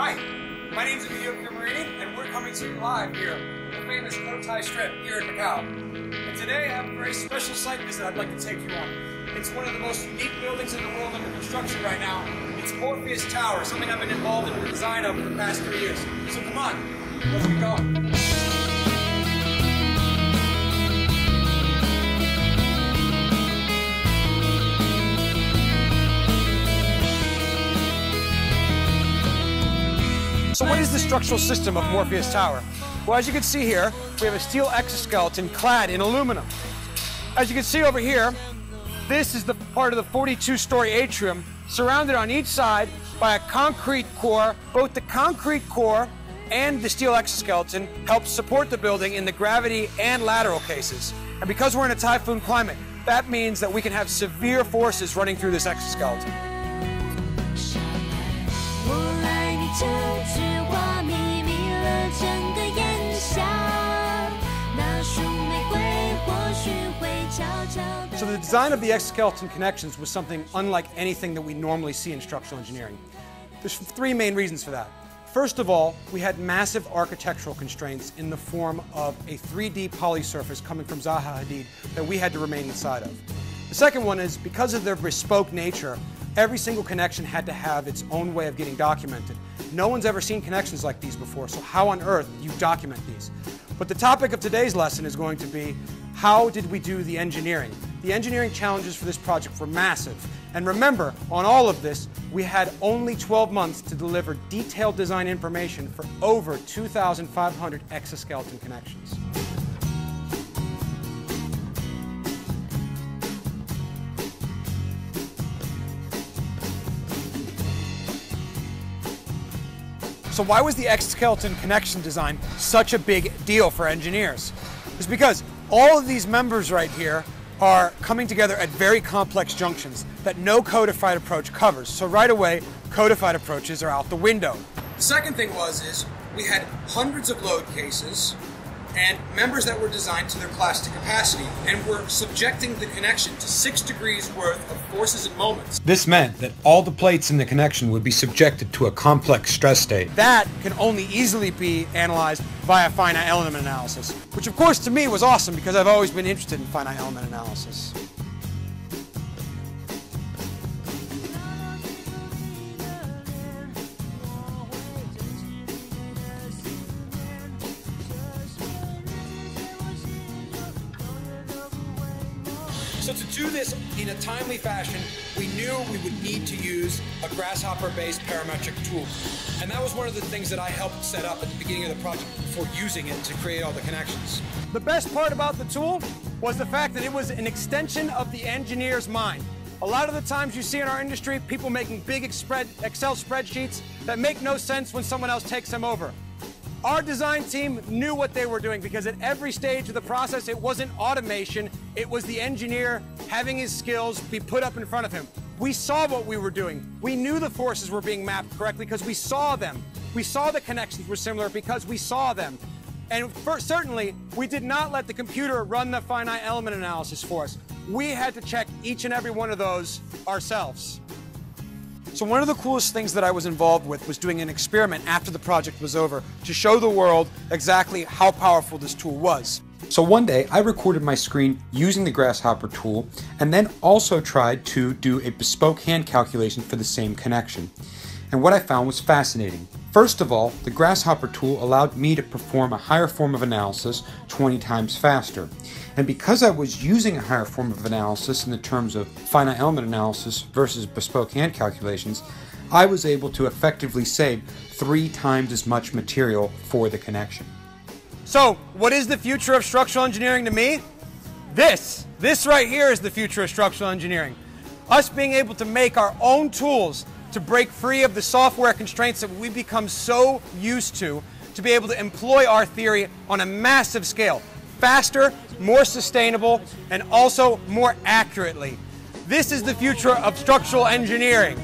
Hi, my name is Amelio Camarini, and we're coming to you live here on the famous Cotai Strip here in Macau. And today I have a very special site visit I'd like to take you on. It's one of the most unique buildings in the world under construction right now. It's Morpheus Tower, something I've been involved in the design of for the past 3 years. So come on, let's get going. So what is the structural system of Morpheus Tower? Well, as you can see here, we have a steel exoskeleton clad in aluminum. As you can see over here, this is the part of the 42-story atrium, surrounded on each side by a concrete core. Both the concrete core and the steel exoskeleton help support the building in the gravity and lateral cases. And because we're in a typhoon climate, that means that we can have severe forces running through this exoskeleton. So the design of the exoskeleton connections was something unlike anything that we normally see in structural engineering. There's three main reasons for that. First of all, we had massive architectural constraints in the form of a 3D polysurface coming from Zaha Hadid that we had to remain inside of. The second one is because of their bespoke nature, every single connection had to have its own way of getting documented. No one's ever seen connections like these before, so how on earth do you document these? But the topic of today's lesson is going to be, how did we do the engineering? The engineering challenges for this project were massive. And remember, on all of this, we had only 12 months to deliver detailed design information for over 2,500 exoskeleton connections. So why was the exoskeleton connection design such a big deal for engineers? It's because all of these members right here are coming together at very complex junctions that no codified approach covers. So right away, codified approaches are out the window. The second thing is we had hundreds of load cases and members that were designed to their plastic capacity, and were subjecting the connection to 6 degrees worth of forces and moments. This meant that all the plates in the connection would be subjected to a complex stress state. That can only easily be analyzed via finite element analysis, which of course to me was awesome because I've always been interested in finite element analysis. So to do this in a timely fashion, we knew we would need to use a Grasshopper-based parametric tool. And that was one of the things that I helped set up at the beginning of the project before using it to create all the connections. The best part about the tool was the fact that it was an extension of the engineer's mind. A lot of the times you see in our industry, people making big Excel spreadsheets that make no sense when someone else takes them over. Our design team knew what they were doing because at every stage of the process, it wasn't automation, it was the engineer having his skills be put up in front of him. We saw what we were doing. We knew the forces were being mapped correctly because we saw them. We saw the connections were similar because we saw them. And certainly, we did not let the computer run the finite element analysis for us. We had to check each and every one of those ourselves. So one of the coolest things that I was involved with was doing an experiment after the project was over to show the world exactly how powerful this tool was. So one day I recorded my screen using the Grasshopper tool and then also tried to do a bespoke hand calculation for the same connection. And what I found was fascinating. First of all, the Grasshopper tool allowed me to perform a higher form of analysis 20 times faster. And because I was using a higher form of analysis in the terms of finite element analysis versus bespoke hand calculations, I was able to effectively save 3 times as much material for the connection. So, what is the future of structural engineering to me? This right here is the future of structural engineering. Us being able to make our own tools to break free of the software constraints that we become so used to be able to employ our theory on a massive scale. Faster, more sustainable, and also more accurately. This is the future of structural engineering.